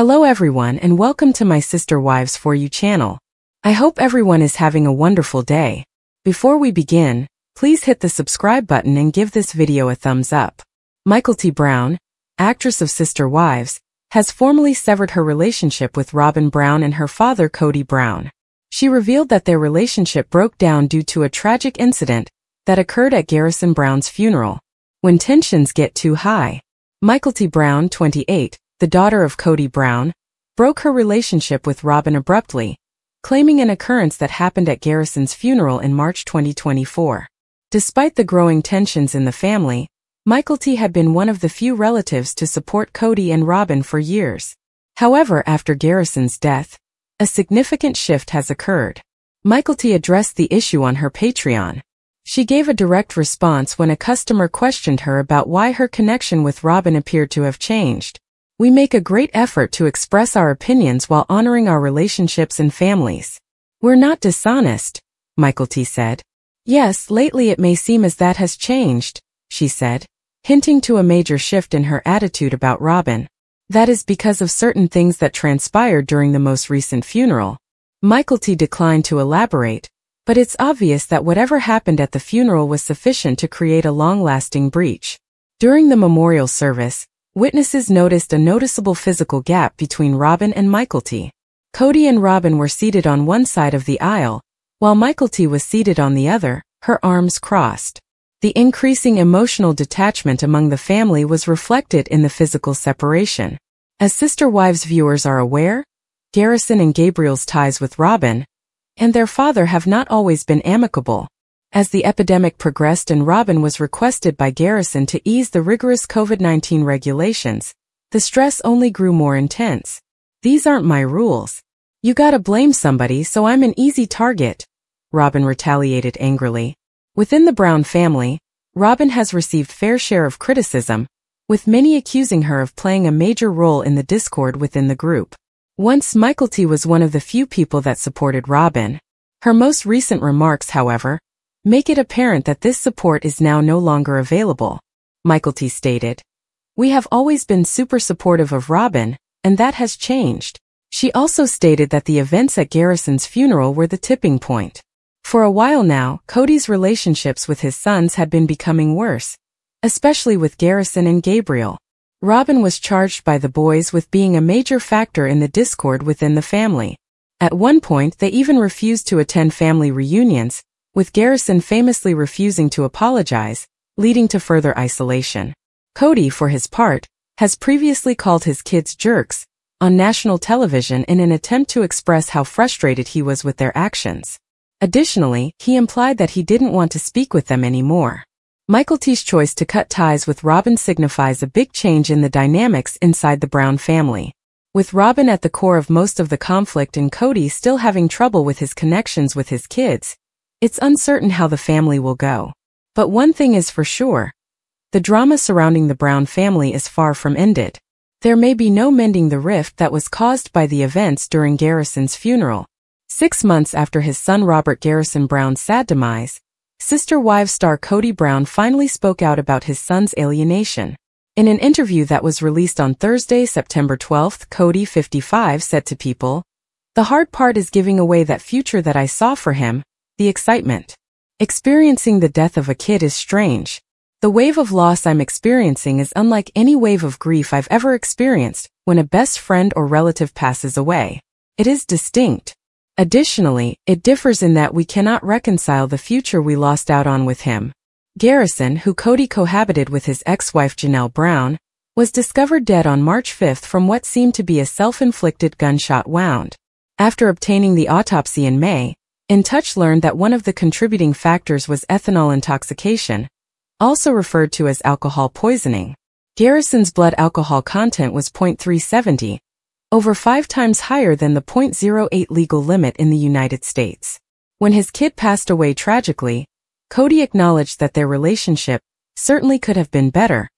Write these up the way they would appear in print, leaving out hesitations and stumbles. Hello everyone and welcome to my Sister Wives For You channel. I hope everyone is having a wonderful day. Before we begin, please hit the subscribe button and give this video a thumbs up. Mykelti Brown, actress of Sister Wives, has formally severed her relationship with Robyn Brown and her father Kody Brown. She revealed that their relationship broke down due to a tragic incident that occurred at Garrison Brown's funeral. When tensions get too high, Mykelti Brown, 28, the daughter of Kody Brown, broke her relationship with Robyn abruptly, claiming an occurrence that happened at Garrison's funeral in March 2024. Despite the growing tensions in the family, Mykelti had been one of the few relatives to support Kody and Robyn for years. However, after Garrison's death, a significant shift has occurred. Mykelti addressed the issue on her Patreon. She gave a direct response when a customer questioned her about why her connection with Robyn appeared to have changed. "We make a great effort to express our opinions while honoring our relationships and families. We're not dishonest," Mykelti said. "Yes, lately it may seem as that has changed," she said, hinting to a major shift in her attitude about Robyn. "That is because of certain things that transpired during the most recent funeral." Mykelti declined to elaborate, but it's obvious that whatever happened at the funeral was sufficient to create a long-lasting breach. During the memorial service, witnesses noticed a noticeable physical gap between Robyn and Mykelti. Kody and Robyn were seated on one side of the aisle, while Mykelti was seated on the other, her arms crossed. The increasing emotional detachment among the family was reflected in the physical separation. As Sister Wives viewers are aware, Garrison and Gabriel's ties with Robyn and their father have not always been amicable. As the epidemic progressed and Robyn was requested by Garrison to ease the rigorous COVID-19 regulations, the stress only grew more intense. "These aren't my rules. You gotta blame somebody, so I'm an easy target," Robyn retaliated angrily. Within the Brown family, Robyn has received fair share of criticism, with many accusing her of playing a major role in the discord within the group. Once Mykelti was one of the few people that supported Robyn. Her most recent remarks, however, make it apparent that this support is now no longer available. Mykelti stated, "We have always been super supportive of Robyn, and that has changed." She also stated that the events at Garrison's funeral were the tipping point. For a while now, Kody's relationships with his sons had been becoming worse, especially with Garrison and Gabriel. Robyn was charged by the boys with being a major factor in the discord within the family. At one point, they even refused to attend family reunions, with Garrison famously refusing to apologize, leading to further isolation. Kody, for his part, has previously called his kids jerks on national television in an attempt to express how frustrated he was with their actions. Additionally, he implied that he didn't want to speak with them anymore. Mykelti's choice to cut ties with Robyn signifies a big change in the dynamics inside the Brown family, with Robyn at the core of most of the conflict and Kody still having trouble with his connections with his kids. It's uncertain how the family will go. But one thing is for sure. The drama surrounding the Brown family is far from ended. There may be no mending the rift that was caused by the events during Garrison's funeral. 6 months after his son Robert Garrison Brown's sad demise, Sister Wives star Kody Brown finally spoke out about his son's alienation. In an interview that was released on Thursday, September 12, Kody, 55, said to People, "The hard part is giving away that future that I saw for him, the excitement. Experiencing the death of a kid is strange. The wave of loss I'm experiencing is unlike any wave of grief I've ever experienced when a best friend or relative passes away. It is distinct. Additionally, it differs in that we cannot reconcile the future we lost out on with him." Garrison, who Kody cohabited with his ex-wife Janelle Brown, was discovered dead on March 5 from what seemed to be a self-inflicted gunshot wound. After obtaining the autopsy in May, In Touch learned that one of the contributing factors was ethanol intoxication, also referred to as alcohol poisoning. Garrison's blood alcohol content was 0.370, over 5 times higher than the 0.08 legal limit in the United States. When his kid passed away tragically, Kody acknowledged that their relationship certainly could have been better,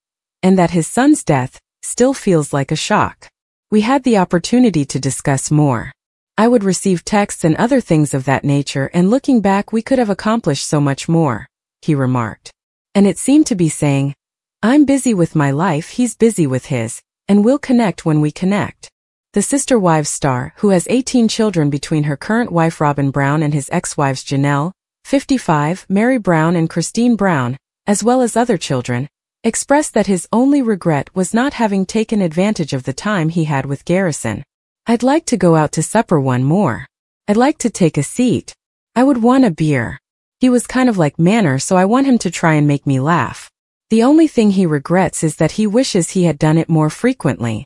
and that his son's death still feels like a shock. "We had the opportunity to discuss more. I would receive texts and other things of that nature, and looking back, we could have accomplished so much more," he remarked. "And it seemed to be saying, I'm busy with my life, he's busy with his, and we'll connect when we connect." The Sister Wives star, who has 18 children between her current wife Robyn Brown and his ex-wives Janelle, 55, Meri Brown and Christine Brown, as well as other children, expressed that his only regret was not having taken advantage of the time he had with Garrison. "I'd like to go out to supper one more. I'd like to take a seat. I would want a beer. He was kind of like Manner, so I want him to try and make me laugh. The only thing he regrets is that he wishes he had done it more frequently.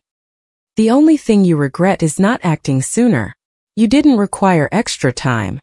The only thing you regret is not acting sooner. You didn't require extra time."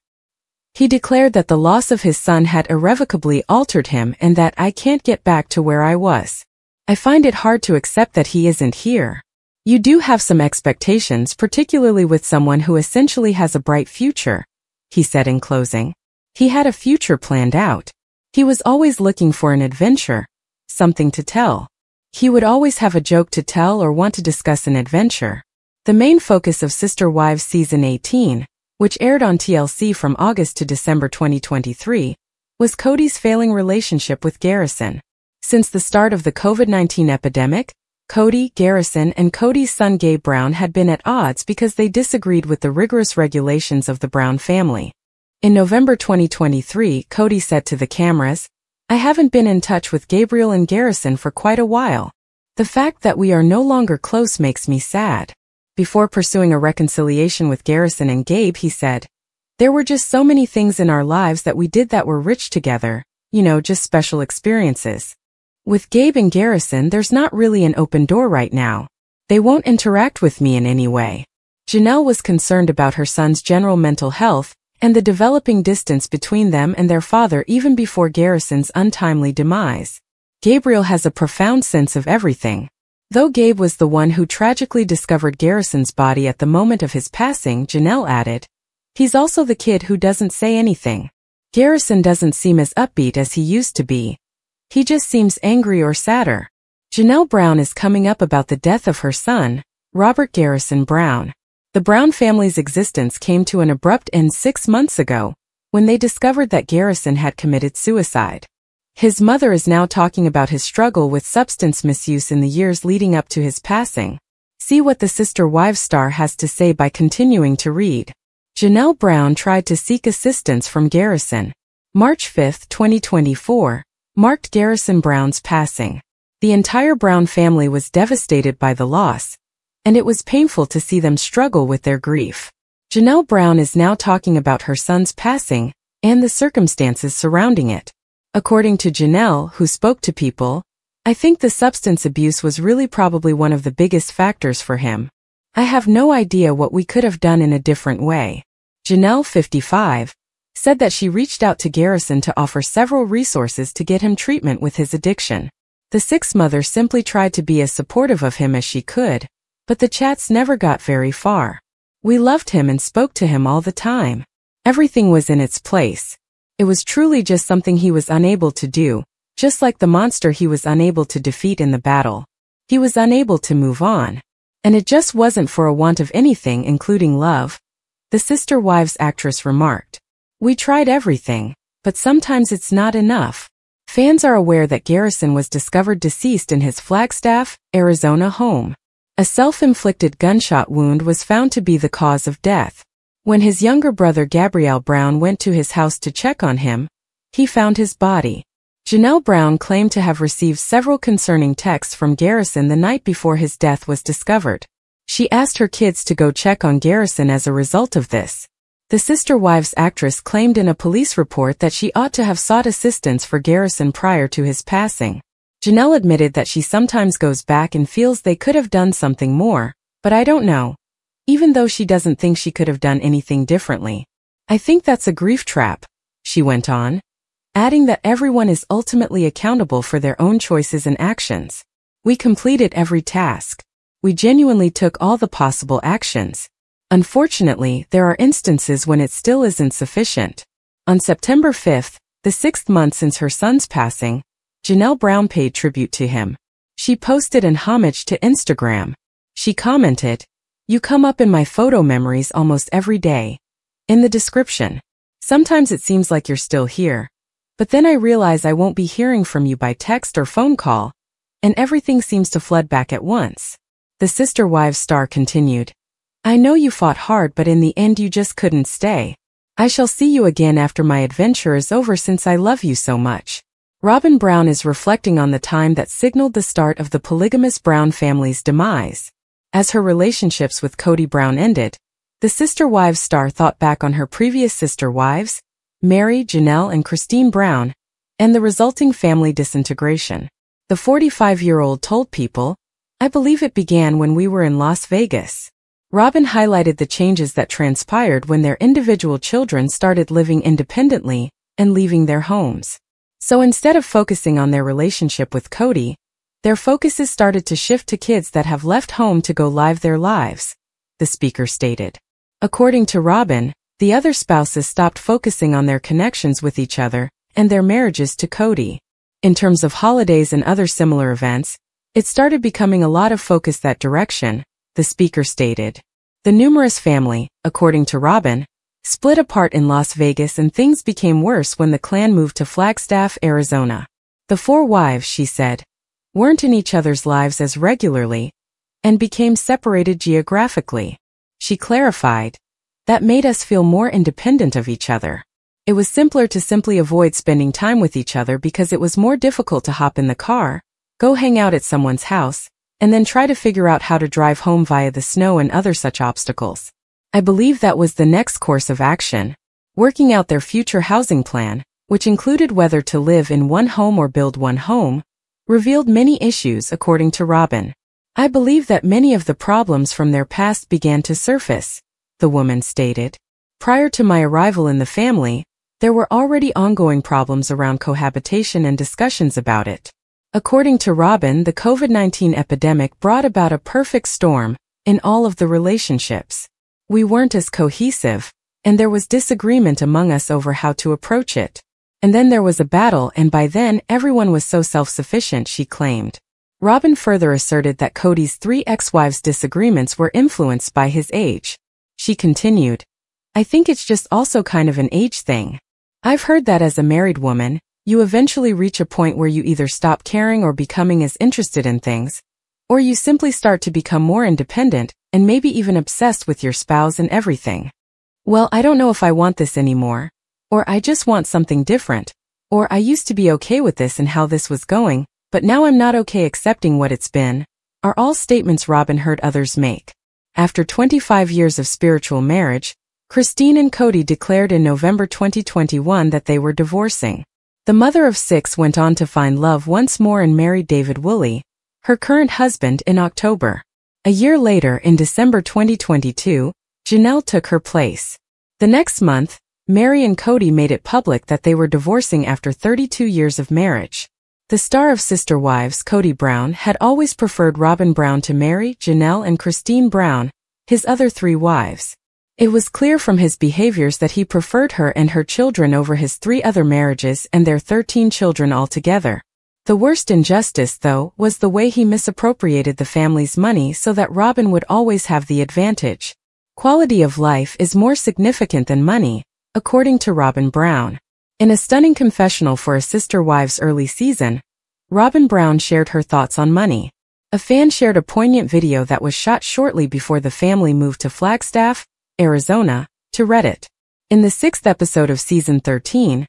He declared that the loss of his son had irrevocably altered him and that "I can't get back to where I was. I find it hard to accept that he isn't here. You do have some expectations, particularly with someone who essentially has a bright future," he said in closing. "He had a future planned out. He was always looking for an adventure, something to tell. He would always have a joke to tell or want to discuss an adventure." The main focus of Sister Wives Season 18, which aired on TLC from August to December 2023, was Kody's failing relationship with Garrison. Since the start of the COVID-19 epidemic, Kody, Garrison, and Kody's son Gabe Brown had been at odds because they disagreed with the rigorous regulations of the Brown family. In November 2023, Kody said to the cameras, "I haven't been in touch with Gabriel and Garrison for quite a while. The fact that we are no longer close makes me sad." Before pursuing a reconciliation with Garrison and Gabe, he said, "There were just so many things in our lives that we did that were rich together, you know, just special experiences. With Gabe and Garrison, there's not really an open door right now. They won't interact with me in any way." Janelle was concerned about her son's general mental health and the developing distance between them and their father even before Garrison's untimely demise. "Gabriel has a profound sense of everything. Though Gabe was the one who tragically discovered Garrison's body at the moment of his passing," Janelle added, "he's also the kid who doesn't say anything. Garrison doesn't seem as upbeat as he used to be. He just seems angry or sadder." Janelle Brown is coming up about the death of her son, Robert Garrison Brown. The Brown family's existence came to an abrupt end 6 months ago, when they discovered that Garrison had committed suicide. His mother is now talking about his struggle with substance misuse in the years leading up to his passing. See what the Sister Wives star has to say by continuing to read. Janelle Brown tried to seek assistance from Garrison. March 5, 2024, marked Garrison Brown's passing. The entire Brown family was devastated by the loss, and it was painful to see them struggle with their grief. Janelle Brown is now talking about her son's passing and the circumstances surrounding it. According to Janelle, who spoke to People, "I think the substance abuse was really probably one of the biggest factors for him. I have no idea what we could have done in a different way." Janelle, 55, said that she reached out to Garrison to offer several resources to get him treatment with his addiction. The sixth mother simply tried to be as supportive of him as she could, but the chats never got very far. "We loved him and spoke to him all the time. Everything was in its place. It was truly just something he was unable to do, just like the monster he was unable to defeat in the battle. He was unable to move on. And it just wasn't for a want of anything, including love," the Sister Wives actress remarked. "We tried everything, but sometimes it's not enough." Fans are aware that Garrison was discovered deceased in his Flagstaff, Arizona home. A self-inflicted gunshot wound was found to be the cause of death. When his younger brother Gabriel Brown went to his house to check on him, he found his body. Janelle Brown claimed to have received several concerning texts from Garrison the night before his death was discovered. She asked her kids to go check on Garrison as a result of this. The Sister Wives actress claimed in a police report that she ought to have sought assistance for Garrison prior to his passing. Janelle admitted that she sometimes goes back and feels they could have done something more, but "I don't know. Even though she doesn't think she could have done anything differently. I think that's a grief trap," she went on, adding that everyone is ultimately accountable for their own choices and actions. "We completed every task. We genuinely took all the possible actions. Unfortunately, there are instances when it still isn't sufficient." On September 5, the sixth month since her son's passing, Janelle Brown paid tribute to him. She posted an homage to Instagram. She commented, "You come up in my photo memories almost every day. In the description. Sometimes it seems like you're still here. But then I realize I won't be hearing from you by text or phone call, and everything seems to flood back at once." The Sister Wives star continued, I know you fought hard, but in the end you just couldn't stay. I shall see you again after my adventure is over, since I love you so much. Robyn Brown is reflecting on the time that signaled the start of the polygamous Brown family's demise. As her relationships with Kody Brown ended, the Sister Wives star thought back on her previous sister wives, Meri, Janelle, and Christine Brown, and the resulting family disintegration. The 45-year-old told People, "I believe it began when we were in Las Vegas." Robyn highlighted the changes that transpired when their individual children started living independently and leaving their homes. So instead of focusing on their relationship with Kody, their focuses started to shift to kids that have left home to go live their lives, the speaker stated. According to Robyn, the other spouses stopped focusing on their connections with each other and their marriages to Kody. In terms of holidays and other similar events, it started becoming a lot of focus that direction, the speaker stated. The numerous family, according to Robyn, split apart in Las Vegas, and things became worse when the clan moved to Flagstaff, Arizona. The four wives, she said, weren't in each other's lives as regularly and became separated geographically. She clarified, "That made us feel more independent of each other. It was simpler to simply avoid spending time with each other because it was more difficult to hop in the car, go hang out at someone's house, and then try to figure out how to drive home via the snow and other such obstacles." I believe that was the next course of action, working out their future housing plan, which included whether to live in one home or build one home, revealed many issues, according to Robyn. I believe that many of the problems from their past began to surface, the woman stated. Prior to my arrival in the family, there were already ongoing problems around cohabitation and discussions about it. According to Robyn, the COVID-19 epidemic brought about a perfect storm in all of the relationships. We weren't as cohesive, and there was disagreement among us over how to approach it. And then there was a battle, and by then everyone was so self-sufficient, she claimed. Robyn further asserted that Kody's three ex-wives' disagreements were influenced by his age. She continued, I think it's just also kind of an age thing. I've heard that as a married woman, you eventually reach a point where you either stop caring or becoming as interested in things, or you simply start to become more independent and maybe even obsessed with your spouse and everything. Well, I don't know if I want this anymore, or I just want something different, or I used to be okay with this and how this was going, but now I'm not okay accepting what it's been, are all statements Robyn heard others make. After 25 years of spiritual marriage, Christine and Kody declared in November 2021 that they were divorcing. The mother of six went on to find love once more and married David Woolley, her current husband, in October. A year later, in December 2022, Janelle took her place. The next month, Meri and Kody made it public that they were divorcing after 32 years of marriage. The star of Sister Wives, Kody Brown, had always preferred Robyn Brown to Meri, Janelle, and Christine Brown, his other three wives. It was clear from his behaviors that he preferred her and her children over his three other marriages and their 13 children altogether. The worst injustice, though, was the way he misappropriated the family's money so that Robyn would always have the advantage. Quality of life is more significant than money, according to Robyn Brown. In a stunning confessional for a Sister Wives early season, Robyn Brown shared her thoughts on money. A fan shared a poignant video that was shot shortly before the family moved to Flagstaff, Arizona, to Reddit. In the 6th episode of season 13,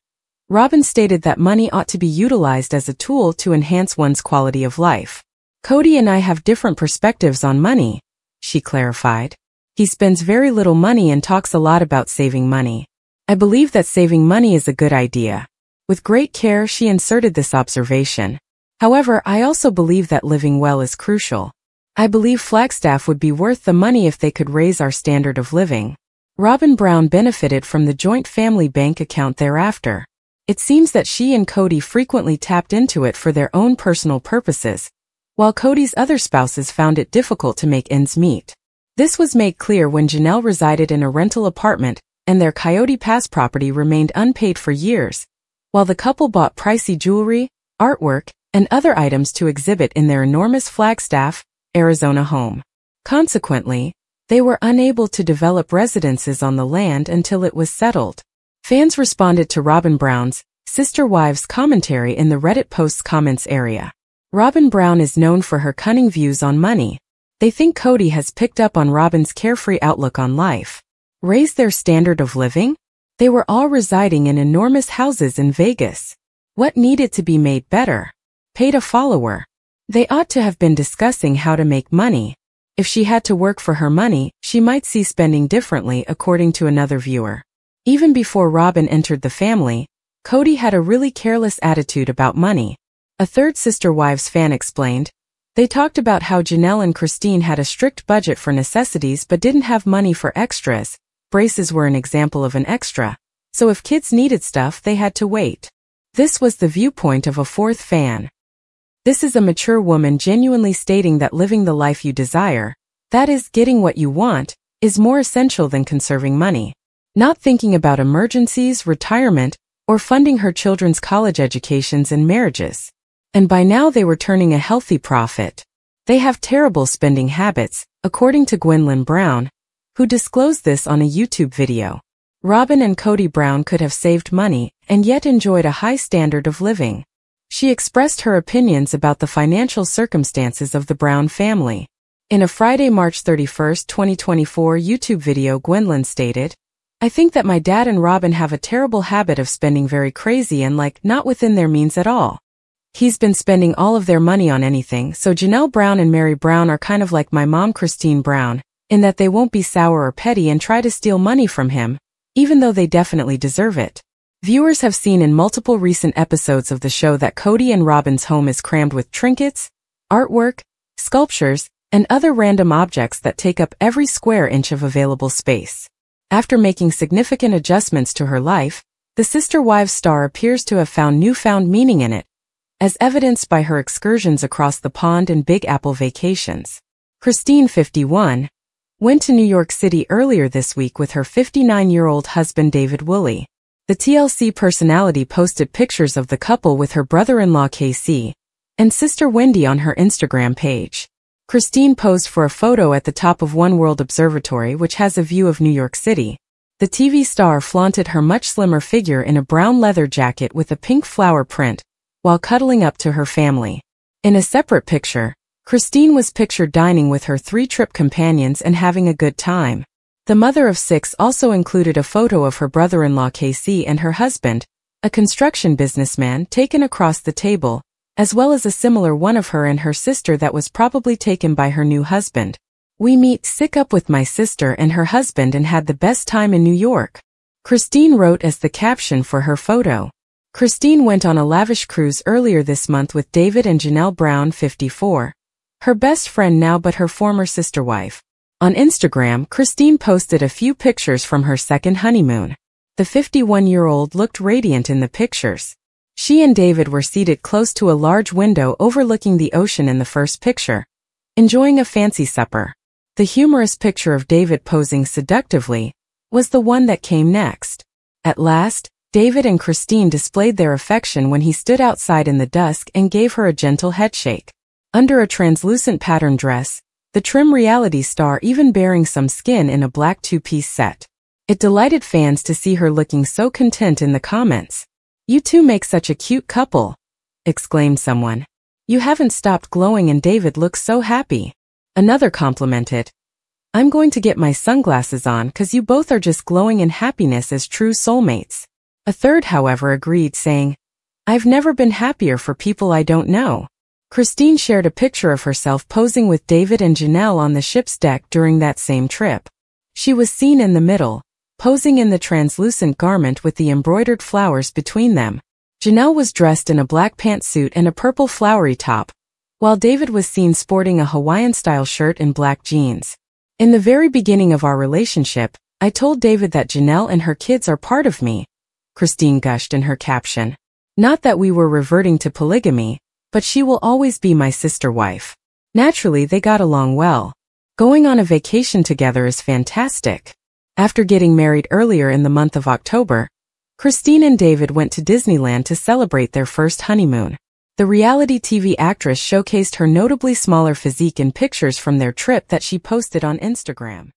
Robyn stated that money ought to be utilized as a tool to enhance one's quality of life. Kody and I have different perspectives on money, she clarified. He spends very little money and talks a lot about saving money. I believe that saving money is a good idea. With great care, she inserted this observation. However, I also believe that living well is crucial. I believe Flagstaff would be worth the money if they could raise our standard of living. Robyn Brown benefited from the joint family bank account thereafter. It seems that she and Kody frequently tapped into it for their own personal purposes, while Kody's other spouses found it difficult to make ends meet. This was made clear when Janelle resided in a rental apartment and their Coyote Pass property remained unpaid for years, while the couple bought pricey jewelry, artwork, and other items to exhibit in their enormous Flagstaff, Arizona home. Consequently, they were unable to develop residences on the land until it was settled. Fans responded to Robyn Brown's Sister Wives commentary in the Reddit post's comments area. Robyn Brown is known for her cunning views on money. They think Kody has picked up on Robyn's carefree outlook on life, raised their standard of living. They were all residing in enormous houses in Vegas. What needed to be made better? Paid a follower. They ought to have been discussing how to make money. If she had to work for her money, she might see spending differently, according to another viewer. Even before Robyn entered the family, Kody had a really careless attitude about money. A third Sister Wives fan explained, they talked about how Janelle and Christine had a strict budget for necessities but didn't have money for extras. Braces were an example of an extra, so if kids needed stuff they had to wait. This was the viewpoint of a fourth fan. This is a mature woman genuinely stating that living the life you desire, that is, getting what you want, is more essential than conserving money. Not thinking about emergencies, retirement, or funding her children's college educations and marriages. And by now they were turning a healthy profit. They have terrible spending habits, according to Gwendlyn Brown, who disclosed this on a YouTube video. Robyn and Kody Brown could have saved money and yet enjoyed a high standard of living. She expressed her opinions about the financial circumstances of the Brown family. In a Friday, March 31, 2024 YouTube video, Gwendlyn stated, I think that my dad and Robyn have a terrible habit of spending very crazy and not within their means at all. He's been spending all of their money on anything, so Janelle Brown and Meri Brown are kind of like my mom Christine Brown, in that they won't be sour or petty and try to steal money from him, even though they definitely deserve it. Viewers have seen in multiple recent episodes of the show that Kody and Robyn's home is crammed with trinkets, artwork, sculptures, and other random objects that take up every square inch of available space. After making significant adjustments to her life, the Sister Wives star appears to have found newfound meaning in it, as evidenced by her excursions across the pond and Big Apple vacations. Christine, 51, went to New York City earlier this week with her 59-year-old husband David Woolley. The TLC personality posted pictures of the couple with her brother-in-law KC and sister Wendy on her Instagram page. Christine posed for a photo at the top of One World Observatory, which has a view of New York City. The TV star flaunted her much slimmer figure in a brown leather jacket with a pink flower print, while cuddling up to her family. In a separate picture, Christine was pictured dining with her three trip companions and having a good time. The mother of six also included a photo of her brother-in-law KC and her husband, a construction businessman, taken across the table, as well as a similar one of her and her sister that was probably taken by her new husband. We meet sick up with my sister and her husband and had the best time in New York, Christine wrote as the caption for her photo. Christine went on a lavish cruise earlier this month with David and Janelle Brown, 54, her best friend now but her former sister wife. On Instagram, Christine posted a few pictures from her second honeymoon. The 51-year-old looked radiant in the pictures. She and David were seated close to a large window overlooking the ocean in the first picture, enjoying a fancy supper. The humorous picture of David posing seductively was the one that came next. At last, David and Christine displayed their affection when he stood outside in the dusk and gave her a gentle headshake. Under a translucent pattern dress, the trim reality star even bearing some skin in a black two-piece set. It delighted fans to see her looking so content in the comments. You two make such a cute couple, exclaimed someone. You haven't stopped glowing and David looks so happy, another complimented. I'm going to get my sunglasses on because you both are just glowing in happiness as true soulmates. A third, however, agreed, saying, I've never been happier for people I don't know. Christine shared a picture of herself posing with David and Janelle on the ship's deck during that same trip. She was seen in the middle, posing in the translucent garment with the embroidered flowers between them. Janelle was dressed in a black pantsuit and a purple flowery top, while David was seen sporting a Hawaiian-style shirt and black jeans. In the very beginning of our relationship, I told David that Janelle and her kids are part of me, Christine gushed in her caption. Not that we were reverting to polygamy, but she will always be my sister wife. Naturally, they got along well. Going on a vacation together is fantastic. After getting married earlier in the month of October, Christine and David went to Disneyland to celebrate their first honeymoon. The reality TV actress showcased her notably smaller physique in pictures from their trip that she posted on Instagram.